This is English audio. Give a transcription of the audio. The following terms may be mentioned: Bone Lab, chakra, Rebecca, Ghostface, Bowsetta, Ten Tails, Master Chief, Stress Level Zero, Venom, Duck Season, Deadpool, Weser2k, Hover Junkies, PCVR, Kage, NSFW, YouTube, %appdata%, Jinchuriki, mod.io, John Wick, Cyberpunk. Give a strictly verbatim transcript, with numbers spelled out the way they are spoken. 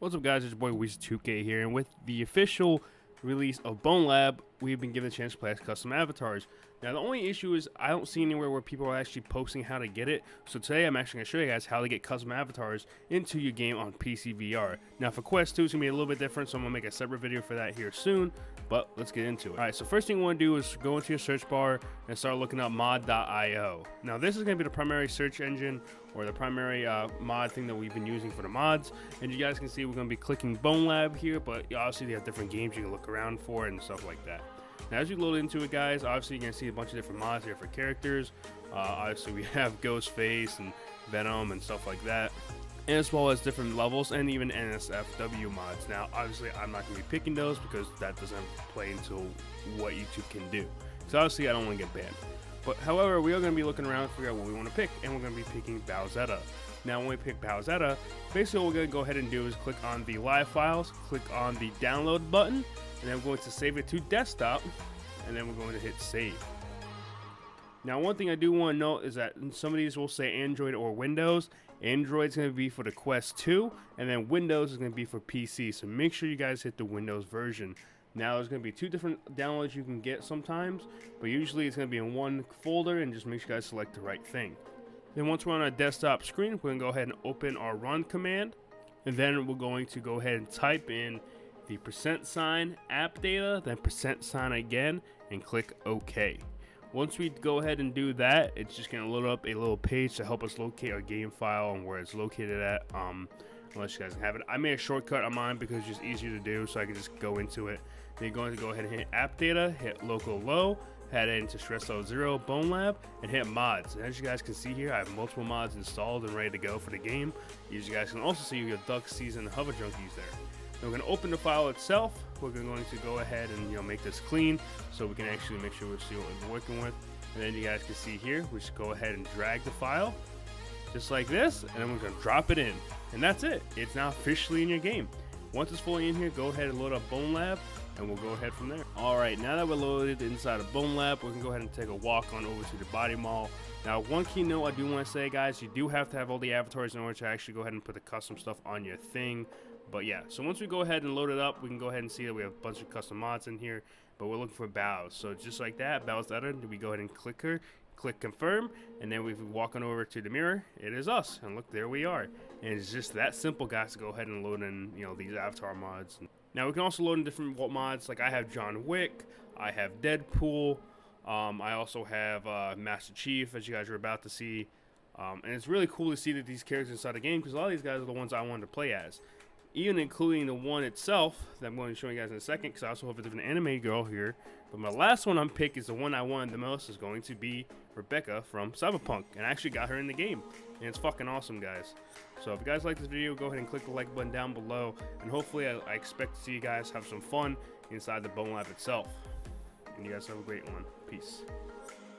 What's up, guys? It's your boy Weser two K here, and with the official release of Bone Lab, we've been given a chance to play as custom avatars. Now, the only issue is I don't see anywhere where people are actually posting how to get it, so today I'm actually going to show you guys how to get custom avatars into your game on P C V R. Now, for Quest two, it's going to be a little bit different, so I'm going to make a separate video for that here soon, but let's get into it. Alright, so first thing you want to do is go into your search bar and start looking up mod dot i o. Now, this is going to be the primary search engine or the primary uh, mod thing that we've been using for the mods, and you guys can see we're going to be clicking Bone Lab here, but obviously they have different games you can look around for and stuff like that. Now, as you load into it, guys, obviously you're going to see a bunch of different mods here for characters. Uh, obviously, we have Ghostface and Venom and stuff like that, as well as different levels and even N S F W mods. Now, obviously, I'm not going to be picking those because that doesn't play into what YouTube can do. So, obviously, I don't want to get banned. But, however, we are going to be looking around to figure out what we want to pick, and we're going to be picking Bowsetta. Now, when we pick Bowsetta, basically what we're going to go ahead and do is click on the live files, click on the download button, and then we're going to save it to desktop, and then we're going to hit save. Now, one thing I do want to note is that some of these will say Android or Windows. Android's going to be for the Quest two, and then Windows is going to be for P C, so make sure you guys hit the Windows version. Now, there's going to be two different downloads you can get sometimes, but usually it's going to be in one folder, and just make sure you guys select the right thing. Then once we're on our desktop screen, we're going to go ahead and open our run command, and then we're going to go ahead and type in the percent sign app data, then percent sign again, and click OK. Once we go ahead and do that, it's just going to load up a little page to help us locate our game file and where it's located at, um, unless you guys have it. I made a shortcut on mine because it's just easier to do, so I can just go into it. Then you're going to go ahead and hit app data, hit local low, head into stress zero, Bone Lab, and hit mods. And as you guys can see here, I have multiple mods installed and ready to go for the game. As you guys can also see, you have Duck Season and Hover Junkies there. Now we're going to open the file itself. We're going to go ahead and, you know, make this clean so we can actually make sure we see what we're working with. And then you guys can see here, we just go ahead and drag the file just like this, and then we're going to drop it in. And that's it. It's now officially in your game. Once it's fully in here, go ahead and load up Bone Lab, and we'll go ahead from there. Alright, now that we're loaded inside of Bone Lab, we can go ahead and take a walk on over to the body mall. Now, one key note I do want to say, guys, you do have to have all the avatars in order to actually go ahead and put the custom stuff on your thing. But yeah, so once we go ahead and load it up, we can go ahead and see that we have a bunch of custom mods in here, but we're looking for Bows. So just like that, Bows editor, we go ahead and click her, click confirm, and then we walk on over to the mirror. It is us, and look, there we are. And it's just that simple, guys, to go ahead and load in, you know, these avatar mods. Now, we can also load in different mods, like I have John Wick, I have Deadpool, um, I also have uh, Master Chief, as you guys are about to see. Um, and it's really cool to see that these characters inside the game, because a lot of these guys are the ones I wanted to play as. Even including the one itself that I'm going to show you guys in a second, because I also have a different anime girl here. But my last one I'm picking is the one I wanted the most, is going to be Rebecca from Cyberpunk, and I actually got her in the game, and it's fucking awesome, guys. So if you guys like this video, go ahead and click the like button down below, and hopefully I, I expect to see you guys have some fun inside the Bone Lab itself. And you guys have a great one. Peace.